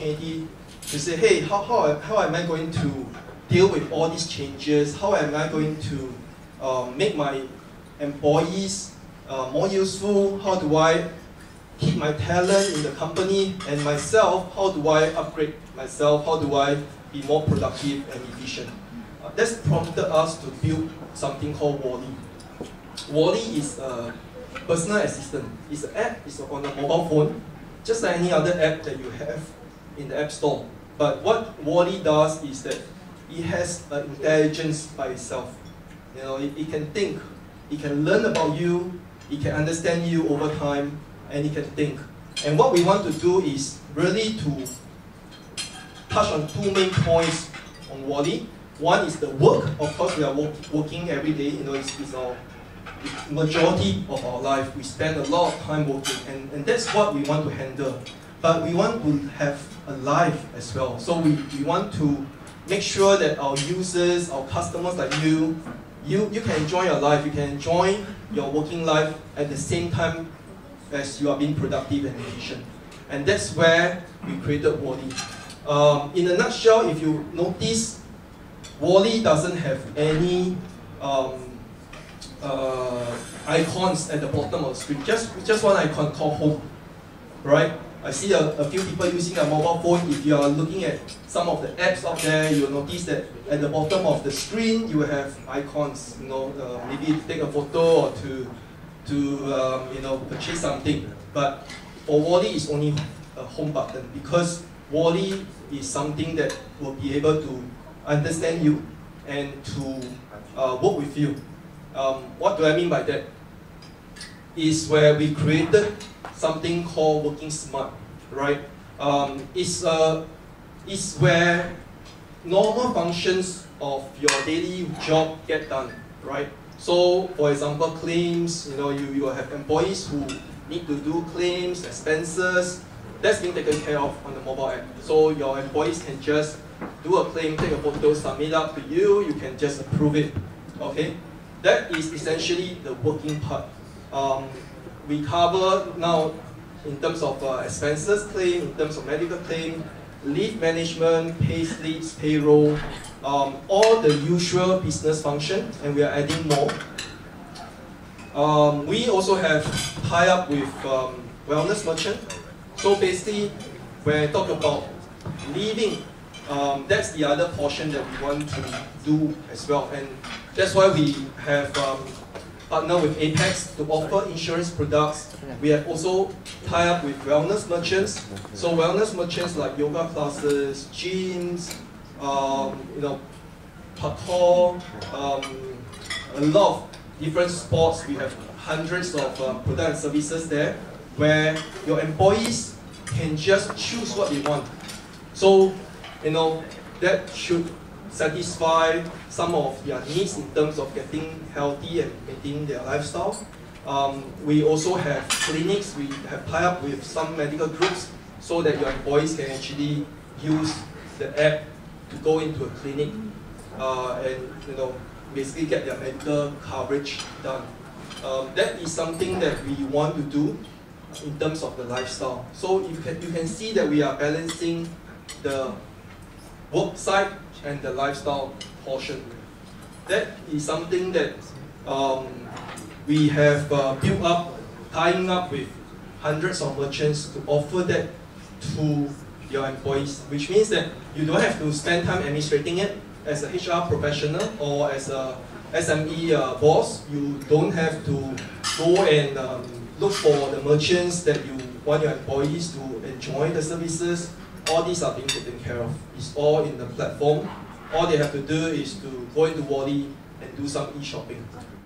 opportunity to say, hey, how am I going to deal with all these changes? How am I going to make my employees more useful? How do I keep my talent in the company and myself? How do I upgrade myself? How do I be more productive and efficient? That's prompted us to build something called Wally. Wally is a personal assistant. It's an app, it's on a mobile phone, just like any other app that you have in the App Store. But what Wally does is that it has an intelligence by itself. You know, it can think, it can learn about you, it can understand you over time, and it can think. And what we want to do is really to touch on two main points on Wally. One is the work. Of course, we are working every day. You know, it's our majority of our life. We spend a lot of time working, and that's what we want to handle. But we want to have a life as well. So we want to make sure that our users, our customers like you can enjoy your life. You can enjoy your working life at the same time as you are being productive and efficient. And that's where we created Wally. In a nutshell, if you notice, Wally doesn't have any icons at the bottom of the screen. Just one icon called home, right? I see a few people using a mobile phone. If you are looking at some of the apps out there, you'll notice that at the bottom of the screen you have icons. You know, maybe to take a photo or to you know, purchase something. But for Wally, it's only a home button, because Wally is something that will be able to understand you and to work with you. What do I mean by that? Is where we created something called working smart, right? It's where normal functions of your daily job get done, right? So, for example, claims. You know, you have employees who need to do claims, expenses. That's being taken care of on the mobile app. So your employees can just do a claim, take a photo, submit up to you, you can just approve it, okay? That is essentially the working part. We cover now in terms of expenses claim, in terms of medical claim, leave management, pay slips, payroll, all the usual business function, and we are adding more. We also have tied up with wellness merchant. So basically, when I talk about leaving, that's the other portion that we want to do as well, and that's why we have partnered with Apex to offer insurance products. We have also tied up with wellness merchants. So wellness merchants like yoga classes, gyms, you know, parkour, a lot of different sports. We have hundreds of products and services there, where your employees can just choose what they want. So, you know, that should satisfy some of their needs in terms of getting healthy and maintaining their lifestyle. We also have clinics. We have tied up with some medical groups so that your employees can actually use the app to go into a clinic and, you know, basically get their medical coverage done. That is something that we want to do in terms of the lifestyle. So you can see that we are balancing the work side and the lifestyle portion. That is something that we have built up, tying up with hundreds of merchants to offer that to your employees, which means that you don't have to spend time administrating it as a HR professional or as a SME boss. You don't have to go and look for the merchants that you want your employees to enjoy the services. All these are being taken care of. It's all in the platform. All they have to do is to go into Wally and do some e-shopping.